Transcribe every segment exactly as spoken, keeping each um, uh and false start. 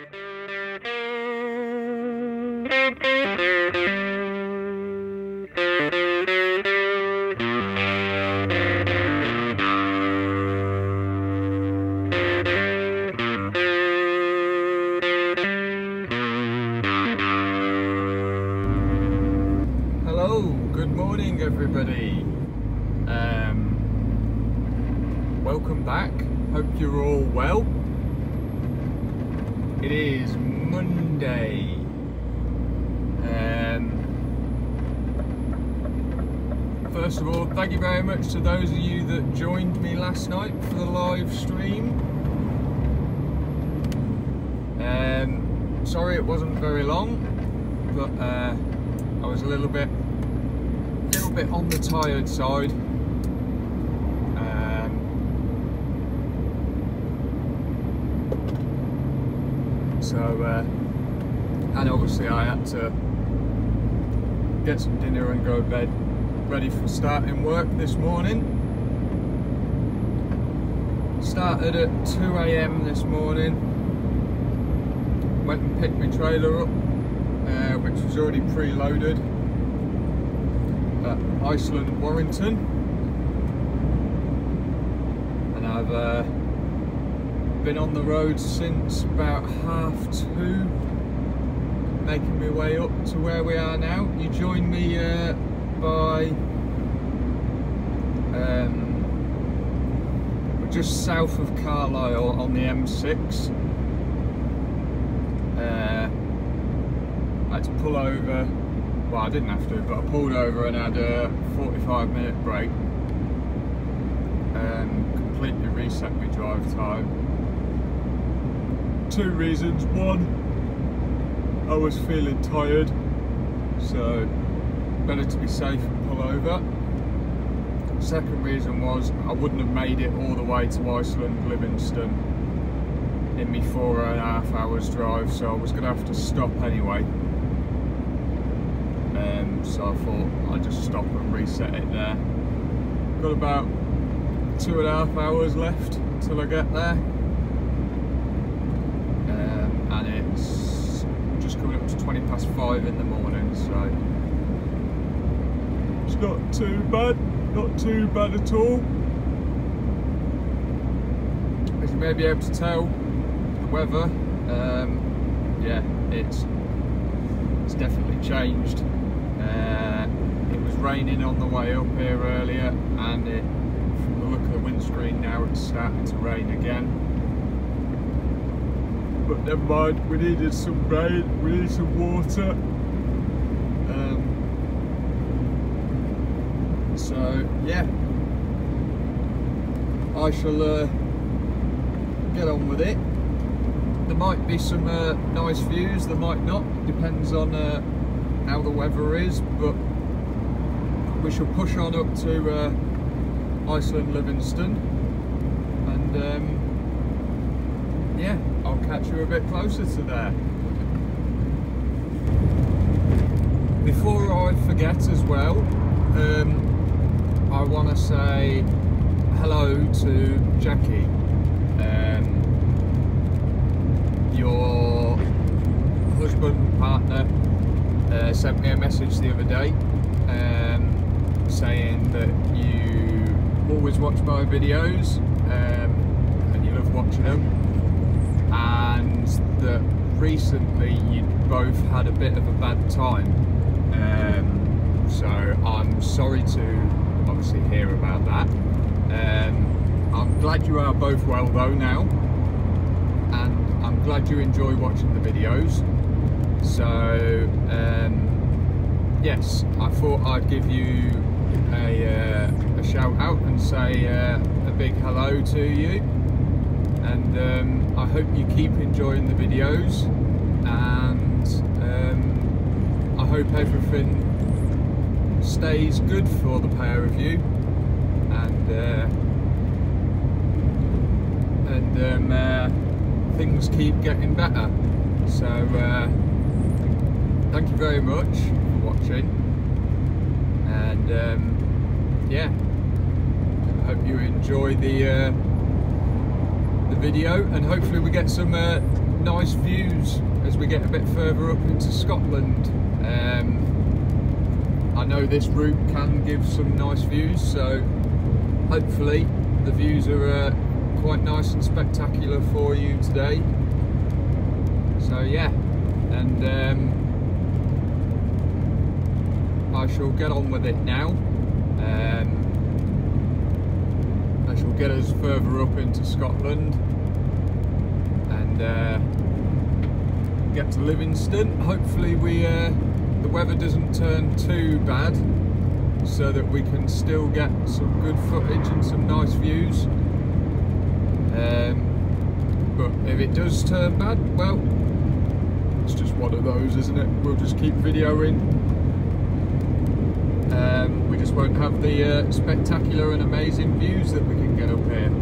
Hello, good morning everybody. Um, welcome back. Hope you're all well. It is Monday. Um, first of all, thank you very much to those of you that joined me last night for the live stream. Um, sorry it wasn't very long, but uh, I was a little bit, little bit on the tired side. So, uh, and obviously I had to get some dinner and go to bed, ready for starting work this morning. Started at two A M this morning, went and picked my trailer up, uh, which was already pre-loaded at Iceland Warrington, and I've uh, been on the road since about half two, making my way up to where we are now. You joined me uh, by um, just south of Carlisle on the M six. Uh, I had to pull over, well I didn't have to, but I pulled over and had a forty-five minute break and completely reset my drive time. Two reasons. One, I was feeling tired, so better to be safe and pull over. Second reason was I wouldn't have made it all the way to Iceland Livingston in my four and a half hours drive, so I was going to have to stop anyway. Um, so I thought I'd just stop and reset it there. Got about two and a half hours left till I get there. And it's just coming up to twenty past five in the morning, so it's not too bad, not too bad at all. As you may be able to tell, the weather, um, yeah, it's it's definitely changed. Uh, it was raining on the way up here earlier, and it, from the look of the windscreen now, it's starting to rain again. But never mind, we needed some rain, we needed some water. Um, so, yeah, I shall uh, get on with it. There might be some uh, nice views, there might not, depends on uh, how the weather is, but we shall push on up to uh, Iceland Livingston and um, yeah, I'll catch you a bit closer to there. Before I forget as well, um, I want to say hello to Jackie. Um, your husband, partner, uh, sent me a message the other day um, saying that you always watch my videos um, and you love watching them. And that recently you both had a bit of a bad time, um, so I'm sorry to obviously hear about that. Um, I'm glad you are both well though now, and I'm glad you enjoy watching the videos. So um, yes, I thought I'd give you a, uh, a shout out and say uh, a big hello to you. And um, I hope you keep enjoying the videos, and um, I hope everything stays good for the pair of you, and uh, and um, uh, things keep getting better. So uh, thank you very much for watching, and um, yeah, I hope you enjoy the. Uh, the video, and hopefully we get some uh, nice views as we get a bit further up into Scotland. Um, I know this route can give some nice views, so hopefully the views are uh, quite nice and spectacular for you today. So yeah, and um, I shall get on with it now. Um, I shall get us further up into Scotland and uh, get to Livingston. Hopefully we uh, the weather doesn't turn too bad, so that we can still get some good footage and some nice views. Um, but if it does turn bad, well, it's just one of those, isn't it? We'll just keep videoing. Um, we just won't have the uh, spectacular and amazing views that we can get up here.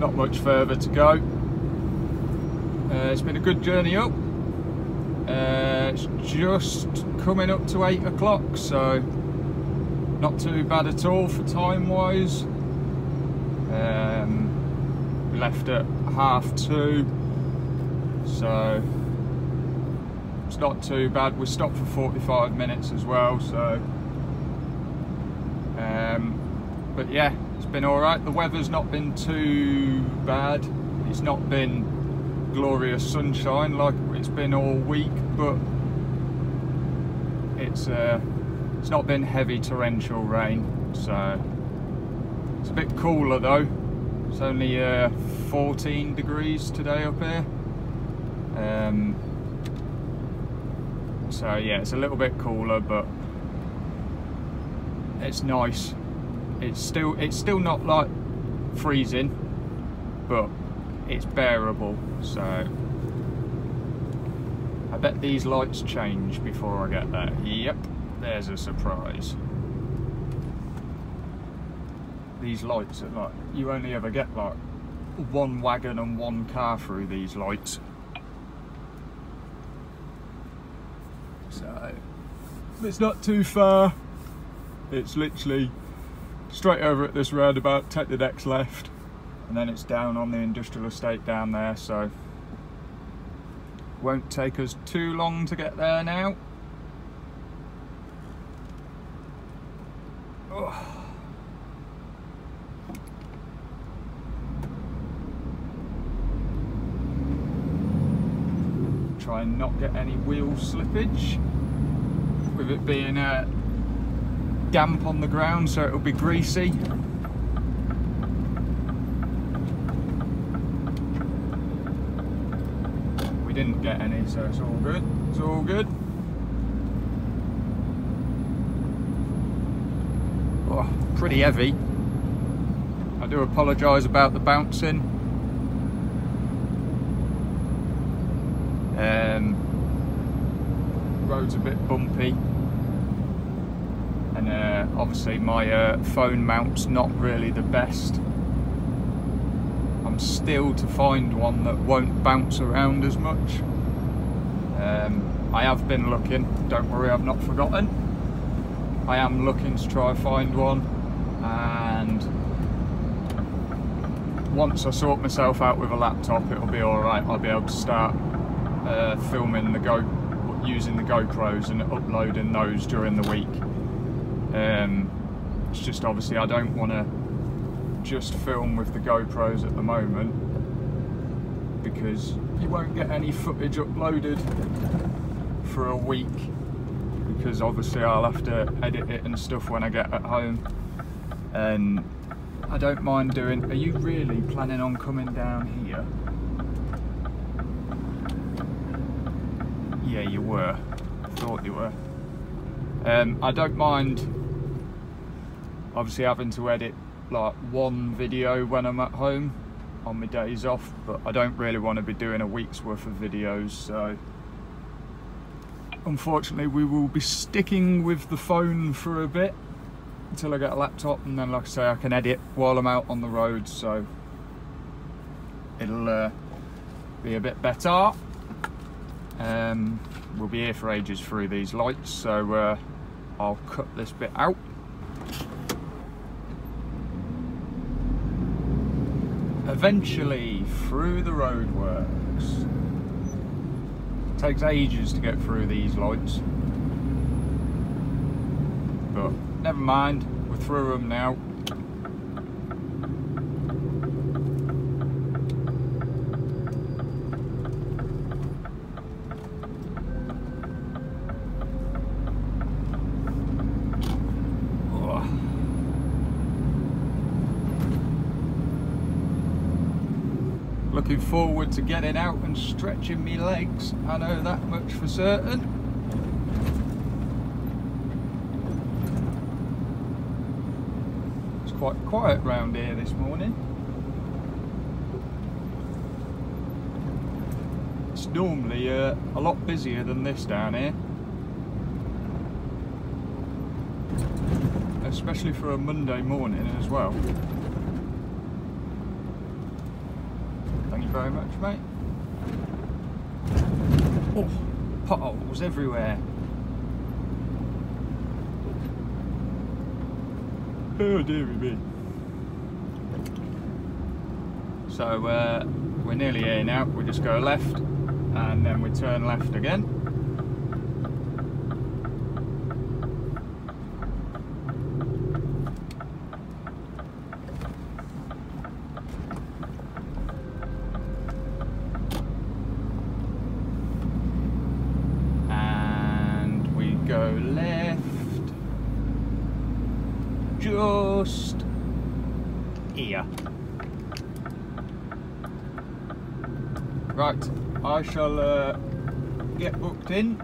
Not much further to go. Uh, it's been a good journey up. Uh, it's just coming up to eight o'clock, so not too bad at all for time wise. Um, we left at half two, so it's not too bad. We stopped for forty-five minutes as well, so um, but yeah, it's been alright. The weather's not been too bad. It's not been glorious sunshine like it's been all week, but it's uh, it's not been heavy torrential rain, so it's a bit cooler though. It's only uh, fourteen degrees today up here, um, so yeah, it's a little bit cooler, but it's nice. It's still it's still not like freezing, but it's bearable. So I bet these lights change before I get there. Yep, there's a surprise. These lights are like, you only ever get like one wagon and one car through these lights. So it's not too far. It's literally straight over at this roundabout, take the next left, and then it's down on the industrial estate down there, so won't take us too long to get there now. Oh. Try and not get any wheel slippage, with it being a uh, damp on the ground, so it'll be greasy. we didn't get any, so it's all good. It's all good. Oh, pretty heavy. I do apologise about the bouncing. Um, road's a bit bumpy. And uh, obviously my uh, phone mount's not really the best. I'm still to find one that won't bounce around as much. Um, I have been looking, don't worry, I've not forgotten. I am looking to try and find one, and once I sort myself out with a laptop it'll be alright. I'll be able to start uh, filming the Go, using the GoPros and uploading those during the week. Um, it's just obviously I don't want to just film with the GoPros at the moment because you won't get any footage uploaded for a week because obviously I'll have to edit it and stuff when I get at home. And I don't mind doing... Are you really planning on coming down here? Yeah, you were. I thought you were. Um, I don't mind obviously having to edit like one video when I'm at home on my days off, but I don't really want to be doing a week's worth of videos, so unfortunately we will be sticking with the phone for a bit until I get a laptop, and then like I say I can edit while I'm out on the road, so it'll uh, be a bit better. Um, we'll be here for ages through these lights, so uh, I'll cut this bit out. Eventually through the roadworks. Takes ages to get through these lights, but never mind, we're through them now. Looking forward to getting out and stretching me legs, I know that much for certain. It's quite quiet round here this morning. It's normally uh, a lot busier than this down here. Especially for a Monday morning as well. Very much, mate. Oh, potholes everywhere. Oh dearie me. So uh, we're nearly here now. We just go left and then we turn left again. Just here. Right, I shall uh, get booked in,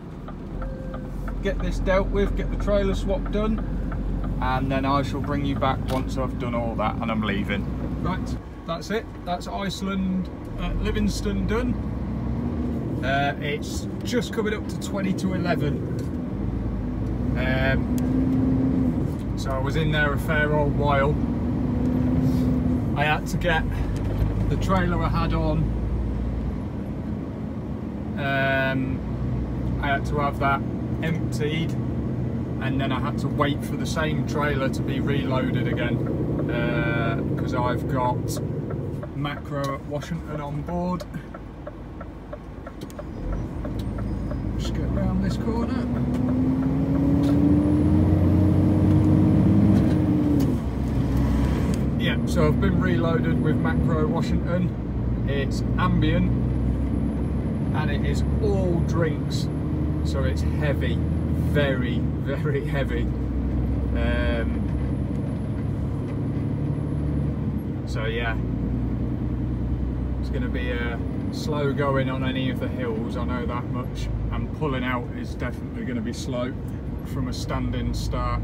get this dealt with, get the trailer swap done, and then I shall bring you back once I've done all that and I'm leaving. Right, that's it. That's Iceland uh, Livingston done. Uh, it's just coming up to twenty to eleven. Um, So I was in there a fair old while. I had to get the trailer I had on. Um, I had to have that emptied, and then I had to wait for the same trailer to be reloaded again because uh, I've got Macro Washington on board. Just get round this corner. So I've been reloaded with Macro Washington, it's ambient, and it is all drinks, so it's heavy, very, very heavy. Um, so yeah, it's going to be a slow going on any of the hills, I know that much, and pulling out is definitely going to be slow from a standing start.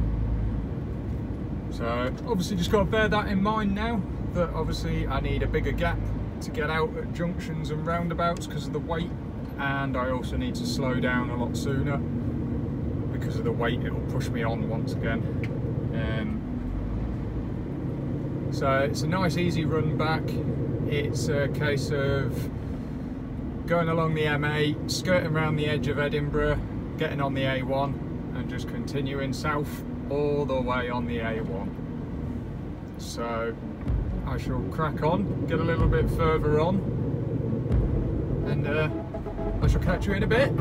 So obviously just got to bear that in mind now, that obviously I need a bigger gap to get out at junctions and roundabouts because of the weight, and I also need to slow down a lot sooner because of the weight. It will push me on once again. Um, so it's a nice easy run back. It's a case of going along the M eight, skirting around the edge of Edinburgh, getting on the A one and just continuing south all the way on the A one. So I shall crack on, get a little bit further on, and uh, I shall catch you in a bit.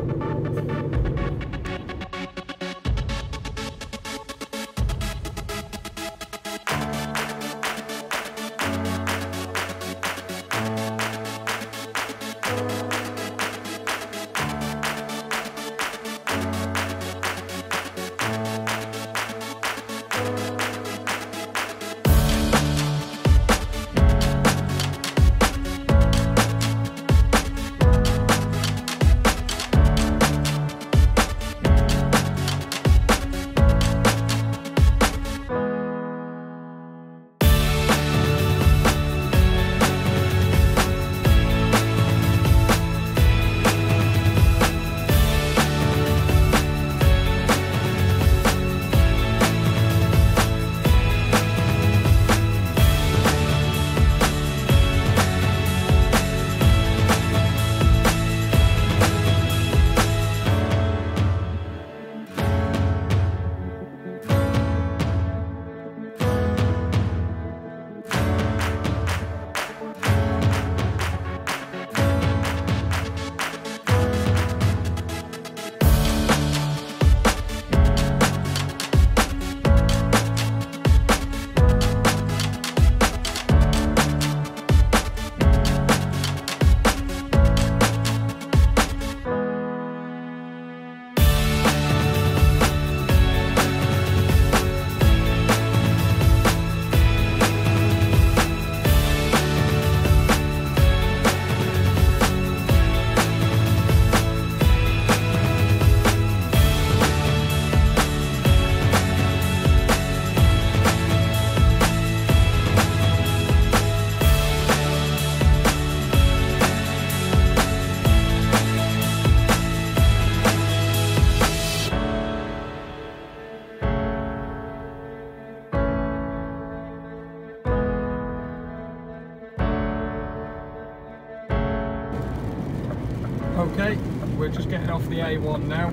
Okay, we're just getting off the A one now,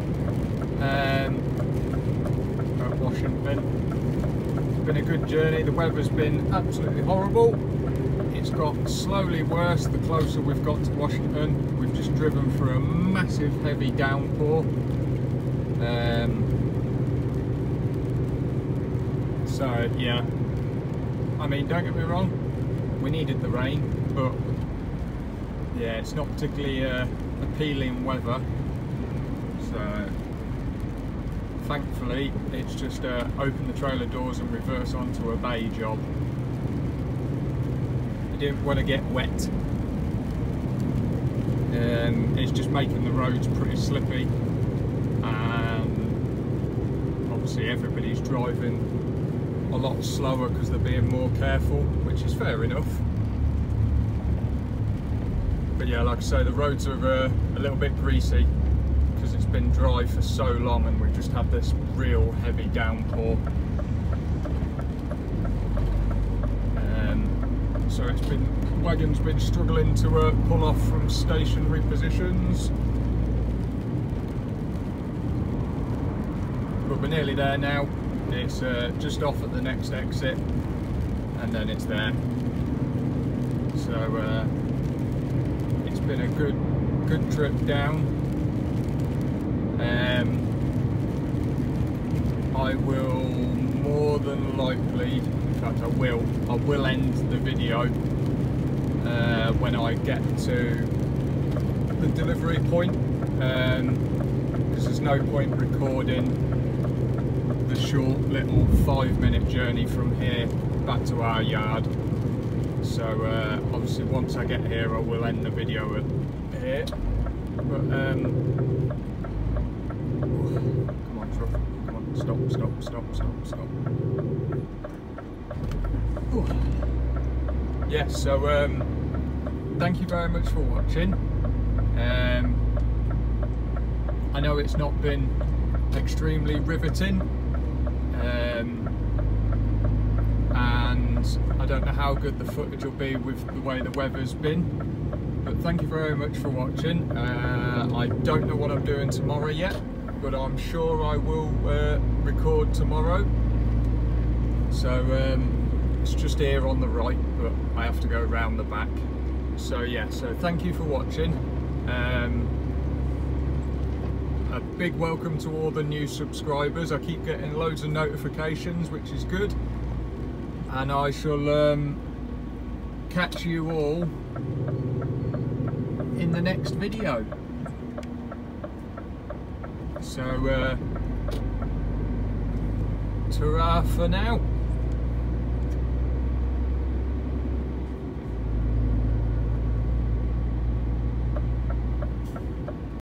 um, at Washington. It's been a good journey, the weather's been absolutely horrible. It's got slowly worse the closer we've got to Washington. We've just driven through a massive heavy downpour. Um, so yeah, I mean don't get me wrong, we needed the rain, but yeah, it's not particularly uh, appealing weather, so thankfully it's just uh, open the trailer doors and reverse onto a bay job. I didn't want to get wet, and um, it's just making the roads pretty slippy, and obviously everybody's driving a lot slower because they're being more careful, which is fair enough. But yeah, like I say, the roads are uh, a little bit greasy because it's been dry for so long and we've just had this real heavy downpour. Um, so it's been, wagon's been struggling to uh, pull off from stationary positions. But we're nearly there now. It's uh, just off at the next exit and then it's there. So. Uh, been a good good trip down. um, I will more than likely, in fact I will I will end the video uh, when I get to the delivery point, because um, there's no point recording the short little five minute journey from here back to our yard. So uh, obviously once I get here I will end the video at here. But, um, come on, truck. Come on, stop, stop, stop, stop, stop. Ooh. Yeah, so um, thank you very much for watching. Um, I know it's not been extremely riveting. Um, and I don't know how good the footage will be with the way the weather's been, but thank you very much for watching. uh, I don't know what I'm doing tomorrow yet, but I'm sure I will uh, record tomorrow. So um, it's just here on the right, but I have to go around the back. So yeah, so thank you for watching. um, A big welcome to all the new subscribers. I keep getting loads of notifications, which is good. And I shall um, catch you all in the next video. So, uh, ta-ra for now.